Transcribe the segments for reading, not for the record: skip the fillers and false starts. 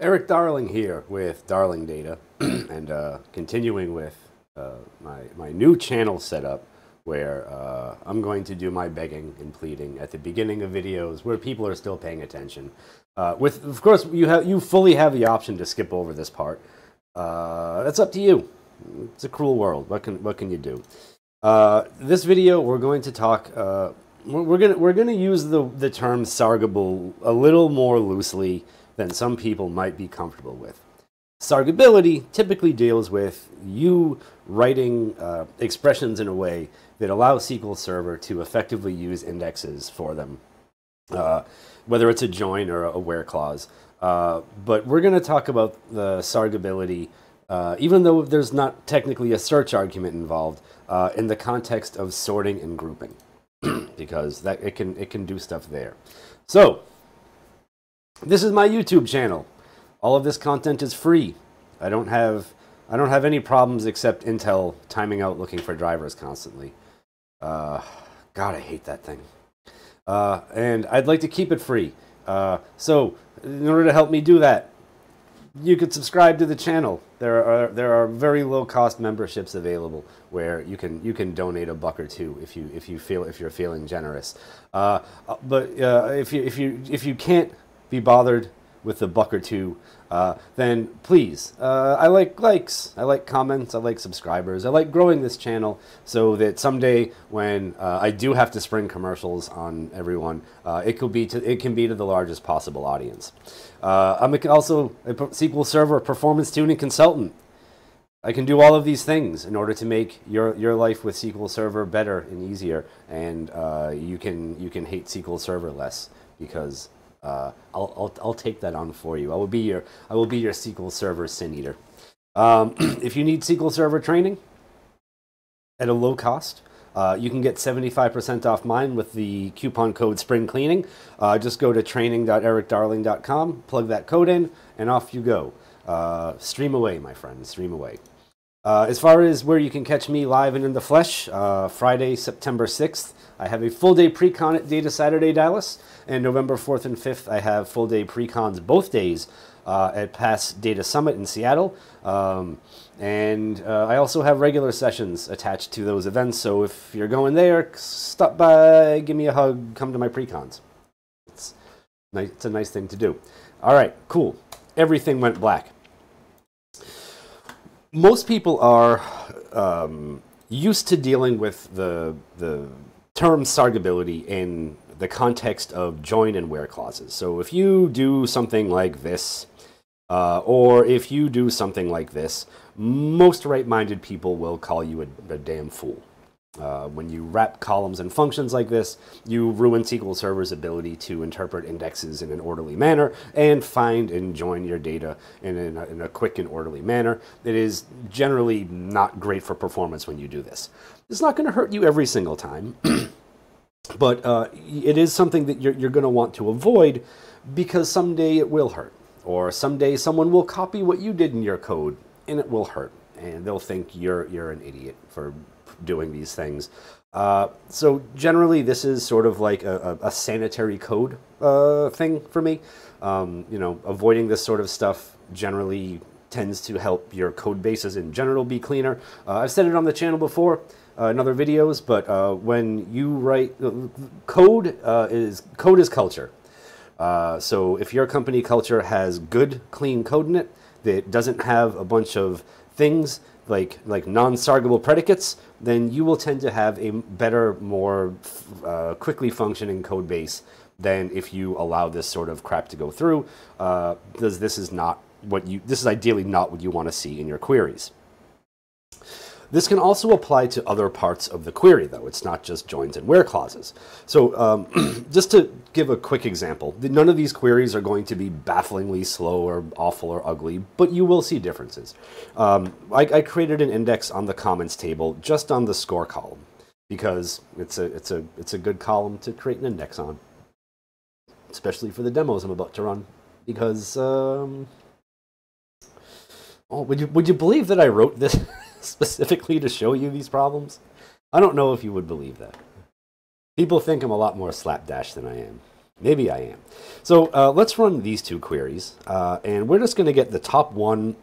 Eric Darling here with Darling Data and continuing with my new channel setup where I'm going to do my begging and pleading at the beginning of videos where people are still paying attention. Of course, you fully have the option to skip over this part. That's up to you. It's a cruel world. What can you do? This video, we're going to talk. We're gonna use the term sargable a little more loosely than some people might be comfortable with. Sargability typically deals with you writing expressions in a way that allows SQL Server to effectively use indexes for them, whether it's a join or a where clause. But we're going to talk about the sargability, even though there's not technically a search argument involved, in the context of sorting and grouping, because that it can do stuff there. So this is my YouTube channel. All of this content is free. I don't have any problems except Intel timing out looking for drivers constantly. God, I hate that thing. And I'd like to keep it free. So in order to help me do that, you could subscribe to the channel. There are very low cost memberships available where you can donate $1 or $2 if you're feeling generous. But if you can't be bothered with $1 or $2, then please, I like likes, I like comments, I like subscribers, I like growing this channel so that someday when I do have to spring commercials on everyone, it can be to the largest possible audience. I'm also a SQL Server performance tuning consultant. I can do all of these things in order to make your life with SQL Server better and easier, and you can hate SQL Server less because I'll take that on for you. I will be your SQL Server sin eater. If you need SQL Server training at a low cost, you can get 75% off mine with the coupon code Spring Cleaning. Just go to training.ericdarling.com, plug that code in, and off you go. Stream away, my friend. Stream away. As far as where you can catch me live and in the flesh, Friday, September 6th, I have a full-day pre-con at Data Saturday Dallas, and November 4th and 5th, I have full-day pre-cons both days at PASS Data Summit in Seattle. And I also have regular sessions attached to those events, so if you're going there, stop by, give me a hug, come to my pre-cons. It's a nice thing to do. All right, cool. Everything went black. Most people are used to dealing with the term sargability in the context of join and where clauses. So if you do something like this, or if you do something like this, most right-minded people will call you a damn fool. When you wrap columns and functions like this, you ruin SQL Server's ability to interpret indexes in an orderly manner and find and join your data in a quick and orderly manner. It is generally not great for performance when you do this. It's not going to hurt you every single time, but it is something that you're going to want to avoid, because someday it will hurt, or someday someone will copy what you did in your code and it will hurt, and they'll think you're an idiot for doing these things. So generally this is sort of like a sanitary code thing for me. You know, avoiding this sort of stuff generally tends to help your code bases in general be cleaner. I've said it on the channel before in other videos, but when you write code, code is culture. So if your company culture has good, clean code in it that doesn't have a bunch of things like non-sargable predicates, then you will tend to have a better, more quickly functioning code base than if you allow this sort of crap to go through, because this is ideally not what you want to see in your queries. This can also apply to other parts of the query, though. It's not just joins and where clauses. So just to give a quick example, none of these queries are going to be bafflingly slow or awful or ugly, but you will see differences. I created an index on the comments table just on the score column, because it's a good column to create an index on, especially for the demos I'm about to run, because oh, would you believe that I wrote this specifically to show you these problems? I don't know if you would believe that. People think I'm a lot more slapdash than I am. Maybe I am. So let's run these two queries, and we're just going to get the top one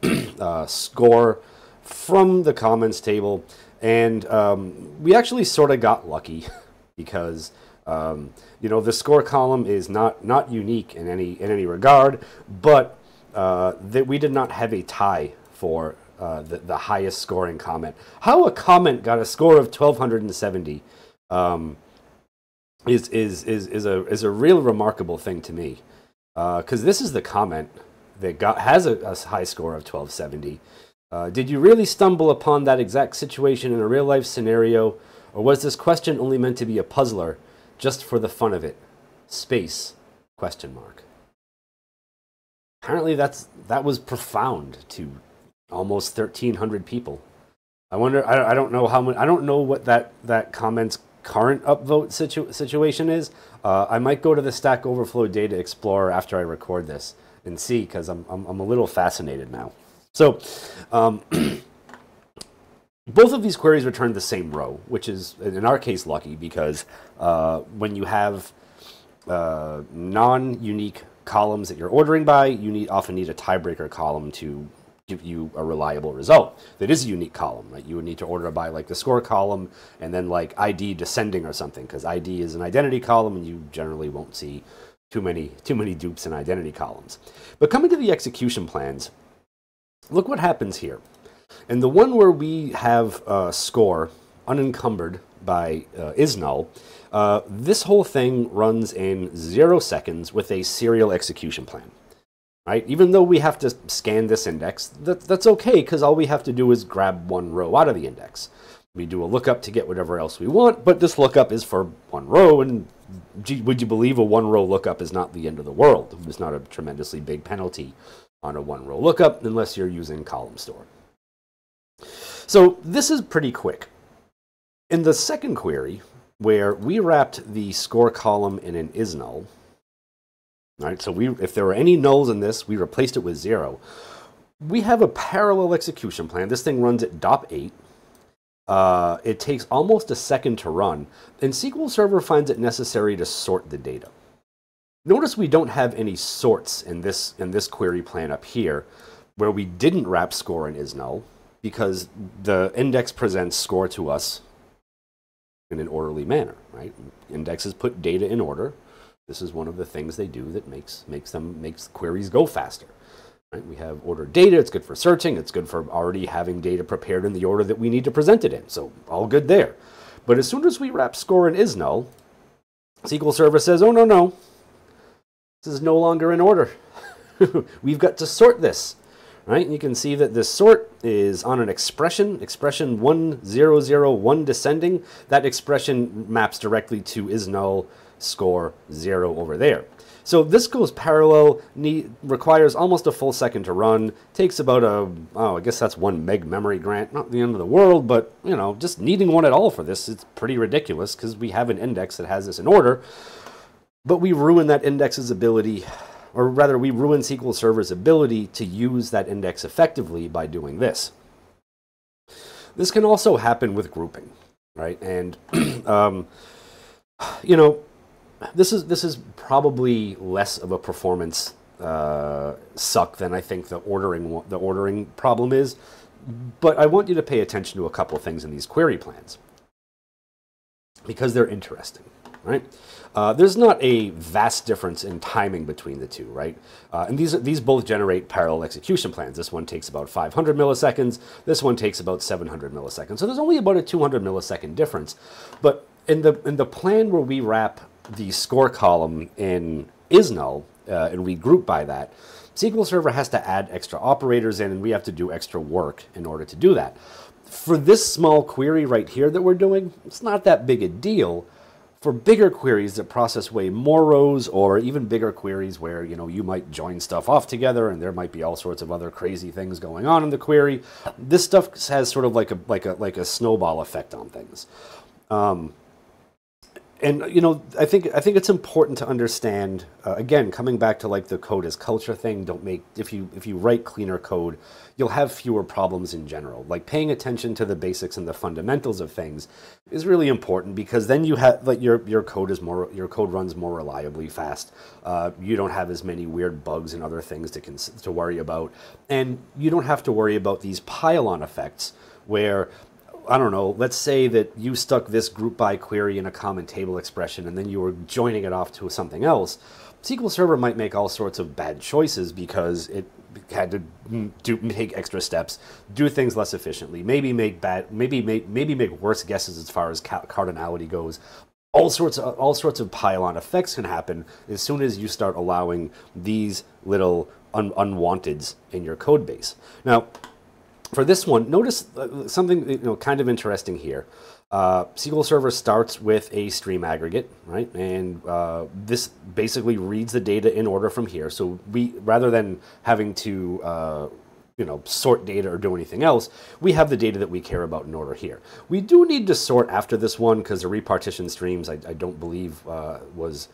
score from the comments table. And we actually sort of got lucky because you know, the score column is not unique in any regard, but that we did not have a tie for the highest scoring comment. How a comment got a score of 1,270 is a real remarkable thing to me, because this is the comment that has a high score of 1,270. Did you really stumble upon that exact situation in a real life scenario, or was this question only meant to be a puzzler just for the fun of it? Space question mark. Apparently that was profound to almost 1,300 people. I wonder. I don't know how much. I don't know what that comment's current upvote situation is. I might go to the Stack Overflow Data Explorer after I record this and see, because I'm a little fascinated now. So both of these queries return the same row, which is in our case lucky, because when you have non-unique columns that you're ordering by, you often need a tiebreaker column to give you a reliable result that is a unique column, right? You would need to order by like the score column and then like ID descending or something, because ID is an identity column and you generally won't see too many dupes in identity columns. But coming to the execution plans, look what happens here. And the one where we have score unencumbered by ISNULL, this whole thing runs in 0 seconds with a serial execution plan. Right? Even though we have to scan this index, that's okay, because all we have to do is grab one row out of the index. We do a lookup to get whatever else we want, but this lookup is for one row, and gee, would you believe a one-row lookup is not the end of the world? It's not a tremendously big penalty on a one-row lookup unless you're using column store. So this is pretty quick. In the second query, where we wrapped the score column in an ISNULL, right, so if there were any nulls in this, we replaced it with 0. We have a parallel execution plan. This thing runs at DOP 8. It takes almost a second to run, and SQL Server finds it necessary to sort the data. Notice we don't have any sorts in this query plan up here, where we didn't wrap score in ISNULL, because the index presents score to us in an orderly manner. Right? Indexes put data in order. This is one of the things they do that makes queries go faster. Right? We have ordered data. It's good for searching. It's good for already having data prepared in the order that we need to present it in. So all good there. But as soon as we wrap score in ISNULL, SQL Server says, oh, no, no. This is no longer in order. We've got to sort this. Right? And you can see that this sort is on an expression, expression 1001 descending. That expression maps directly to ISNULL score 0 over there. So this goes parallel, requires almost a full second to run, takes about a, oh, I guess that's 1 meg memory grant, not the end of the world, but, you know, just needing one at all for this is pretty ridiculous, because we have an index that has this in order, but we ruin that index's ability, or rather we ruin SQL Server's ability to use that index effectively by doing this. This can also happen with grouping, right? And, you know, this is probably less of a performance suck than I think the ordering problem is, but I want you to pay attention to a couple of things in these query plans because they're interesting, right? There's not a vast difference in timing between the two, right? And these both generate parallel execution plans. This one takes about 500 milliseconds. This one takes about 700 milliseconds. So there's only about a 200 millisecond difference, but in the plan where we wrap the score column in ISNULL and we group by that, SQL Server has to add extra operators in, and we have to do extra work in order to do that. For this small query right here that we're doing, it's not that big a deal. For bigger queries that process way more rows, or even bigger queries where, you know, you might join stuff off together and there might be all sorts of other crazy things going on in the query, this stuff has sort of like a snowball effect on things. And you know, I think it's important to understand, again, coming back to like the code as culture thing, if you write cleaner code, you'll have fewer problems in general. Like paying attention to the basics and the fundamentals of things is really important, because then you have like your code runs more reliably fast. You don't have as many weird bugs and other things to worry about, and you don't have to worry about these pile-on effects where, I don't know, let's say that you stuck this group by query in a common table expression and then you were joining it off to something else. SQL Server might make all sorts of bad choices because it had to take extra steps, do things less efficiently, maybe make worse guesses as far as cardinality goes. All sorts of pile-on effects can happen as soon as you start allowing these little unwanteds in your code base. Now, for this one, notice something kind of interesting here. SQL Server starts with a stream aggregate, right? And this basically reads the data in order from here. So we, rather than having to sort data or do anything else, we have the data that we care about in order here. We do need to sort after this one because the repartition streams, I don't believe was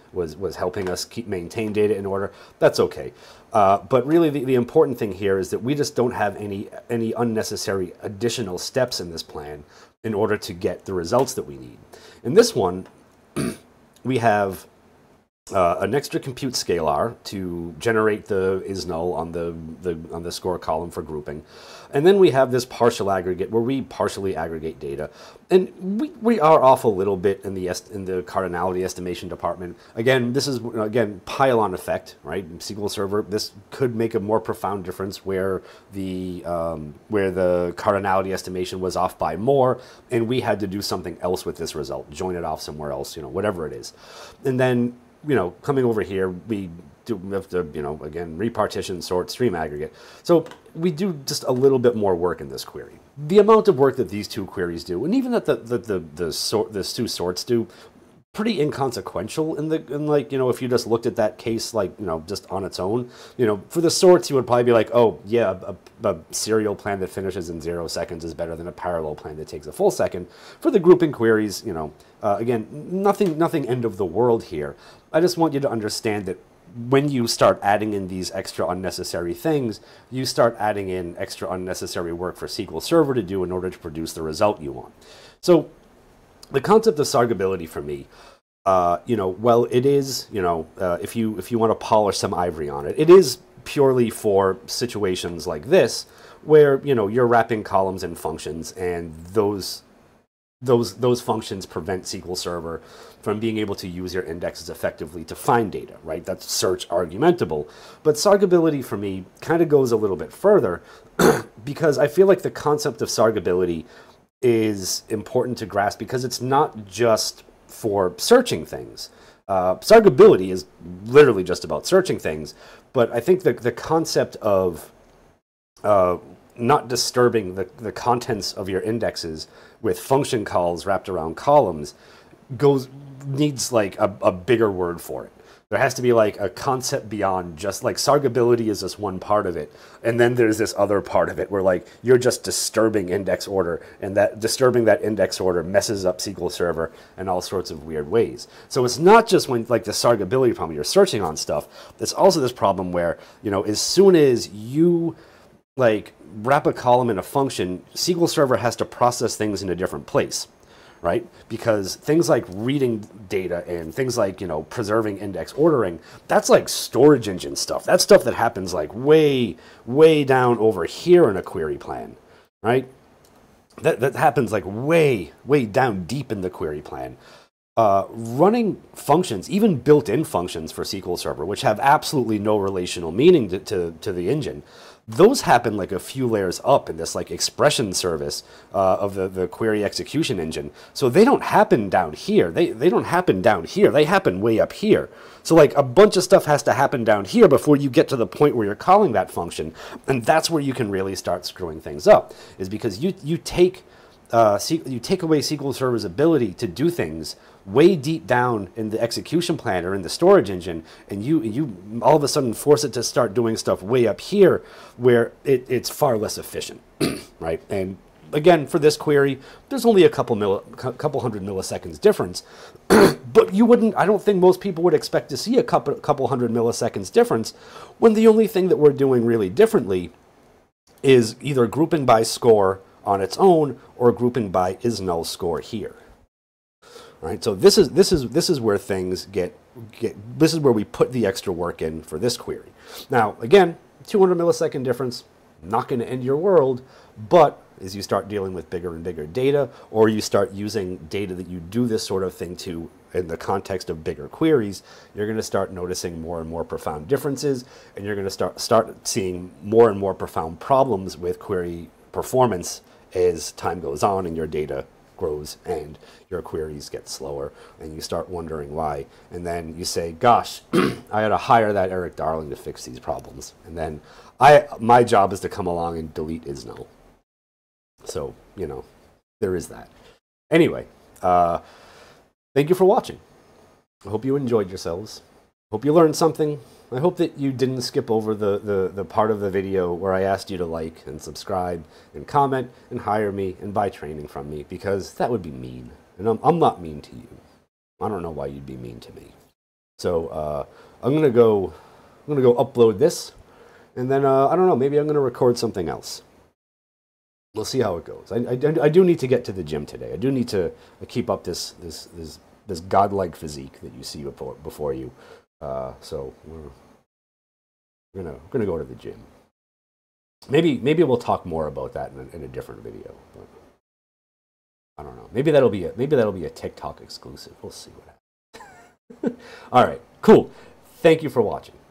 helping us maintain data in order. That's okay. But really the important thing here is that we just don't have any unnecessary additional steps in this plan in order to get the results that we need. In this one, we have an extra compute scalar to generate the ISNULL on the score column for grouping, and then we have this partial aggregate where we partially aggregate data, and we are off a little bit in the cardinality estimation department. Again, this is pile-on effect, right? In SQL Server, this could make a more profound difference where the cardinality estimation was off by more, and we had to do something else with this result, join it off somewhere else, whatever it is, and then, coming over here, we do have to, again, repartition, sort, stream aggregate. So we do just a little bit more work in this query. The amount of work that these two queries do, and even that the two sorts do, pretty inconsequential if you just looked at that case just on its own. For the sorts, you would probably be like, oh yeah, a serial plan that finishes in 0 seconds is better than a parallel plan that takes a full second. For the grouping queries, again, nothing end of the world here. I just want you to understand that when you start adding in these extra unnecessary things, you start adding in extra unnecessary work for SQL Server to do in order to produce the result you want. So the concept of sargability for me, well, it is, if you want to polish some ivory on it, it is purely for situations like this where, you're wrapping columns and functions, and those functions prevent SQL Server from being able to use your indexes effectively to find data, right? That's search argumentable. But sargability for me kind of goes a little bit further because I feel like the concept of sargability is important to grasp because it's not just for searching things. Sargability is literally just about searching things, but I think the concept of not disturbing the contents of your indexes with function calls wrapped around columns needs like a bigger word for it. There has to be like a concept beyond just like sargability is just one part of it. And then there's this other part of it where like you're just disturbing index order, and that disturbing that index order messes up SQL Server in all sorts of weird ways. So it's not just when like the sargability problem, you're searching on stuff. There's also this problem where, as soon as you like wrap a column in a function, SQL Server has to process things in a different place. Right? Because things like reading data and things like, preserving index ordering, that's like storage engine stuff. That's stuff that happens like way, way down over here in a query plan, right? That happens like way, way down deep in the query plan. Running functions, even built-in functions for SQL Server, which have absolutely no relational meaning to the engine, those happen like a few layers up in this like expression service of the query execution engine. So they don't happen down here. They don't happen down here. They happen way up here. So like a bunch of stuff has to happen down here before you get to the point where you're calling that function. And that's where you can really start screwing things up, is because you take away SQL Server's ability to do things way deep down in the execution plan or in the storage engine, and you all of a sudden force it to start doing stuff way up here where it's far less efficient, right? And again, for this query, there's only a couple hundred milliseconds difference, but you wouldn't, I don't think most people would expect to see a couple hundred milliseconds difference when the only thing that we're doing really differently is either grouping by score on its own or grouping by ISNULL score here. All right, so this is where things this is where we put the extra work in for this query. Now, again, 200 millisecond difference, not going to end your world, but as you start dealing with bigger and bigger data, or you start using data that you do this sort of thing to in the context of bigger queries, you're going to start noticing more and more profound differences, and you're going to start seeing more and more profound problems with query performance as time goes on and your data grows and your queries get slower, and you start wondering why. And then you say, gosh, I had to hire that Eric Darling to fix these problems. And then my job is to come along and delete ISNULL. So, you know, there is that. Anyway, thank you for watching. I hope you enjoyed yourselves. Hope you learned something. I hope that you didn't skip over the part of the video where I asked you to like and subscribe and comment and hire me and buy training from me, because that would be mean. And I'm not mean to you. I don't know why you'd be mean to me. So I'm gonna go upload this, and then I don't know, maybe I'm gonna record something else. We'll see how it goes. I do need to get to the gym today. I do need to keep up this godlike physique that you see before you. So we're gonna go to the gym. Maybe we'll talk more about that in a different video. But I don't know. Maybe that'll be a TikTok exclusive. We'll see what happens. All right, cool. Thank you for watching.